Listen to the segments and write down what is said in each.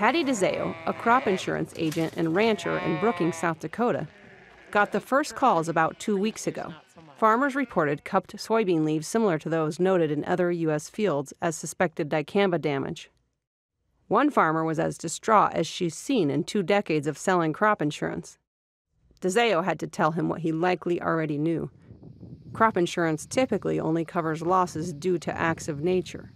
Patty Dezeo, a crop insurance agent and rancher in Brookings, South Dakota, got the first calls about 2 weeks ago. Farmers reported cupped soybean leaves similar to those noted in other U.S. fields as suspected dicamba damage. One farmer was as distraught as she's seen in 2 decades of selling crop insurance. Dezeo had to tell him what he likely already knew. Crop insurance typically only covers losses due to acts of nature.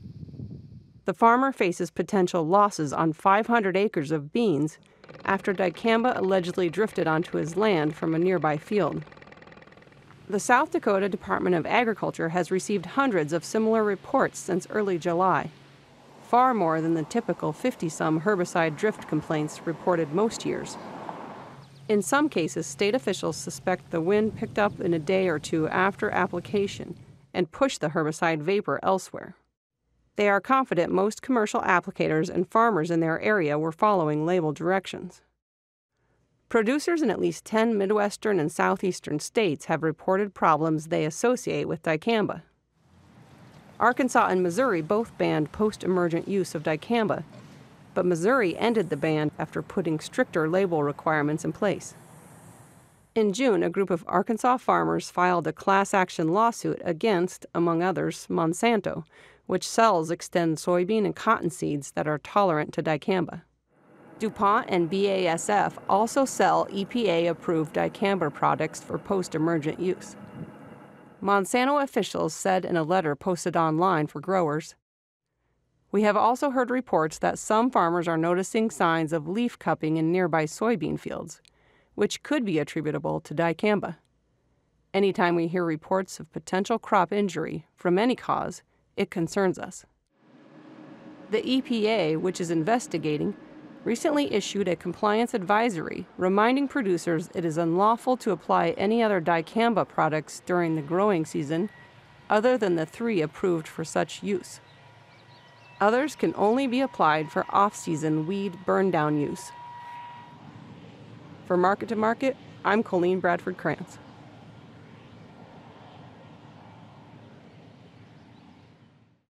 The farmer faces potential losses on 500 acres of beans after dicamba allegedly drifted onto his land from a nearby field. The South Dakota Department of Agriculture has received hundreds of similar reports since early July, far more than the typical 50-some herbicide drift complaints reported most years. In some cases, state officials suspect the wind picked up in a day or two after application and pushed the herbicide vapor elsewhere. They are confident most commercial applicators and farmers in their area were following label directions. Producers in at least 10 Midwestern and Southeastern states have reported problems they associate with dicamba. Arkansas and Missouri both banned post-emergent use of dicamba, but Missouri ended the ban after putting stricter label requirements in place. In June, a group of Arkansas farmers filed a class action lawsuit against, among others, Monsanto, which sells Xtend soybean and cotton seeds that are tolerant to dicamba. DuPont and BASF also sell EPA-approved dicamba products for post-emergent use. Monsanto officials said in a letter posted online for growers, "We have also heard reports that some farmers are noticing signs of leaf cupping in nearby soybean fields, which could be attributable to dicamba. Anytime we hear reports of potential crop injury from any cause, it concerns us." The EPA, which is investigating, recently issued a compliance advisory reminding producers it is unlawful to apply any other dicamba products during the growing season other than the 3 approved for such use. Others can only be applied for off-season weed burn-down use. For Market to Market, I'm Colleen Bradford Kranz.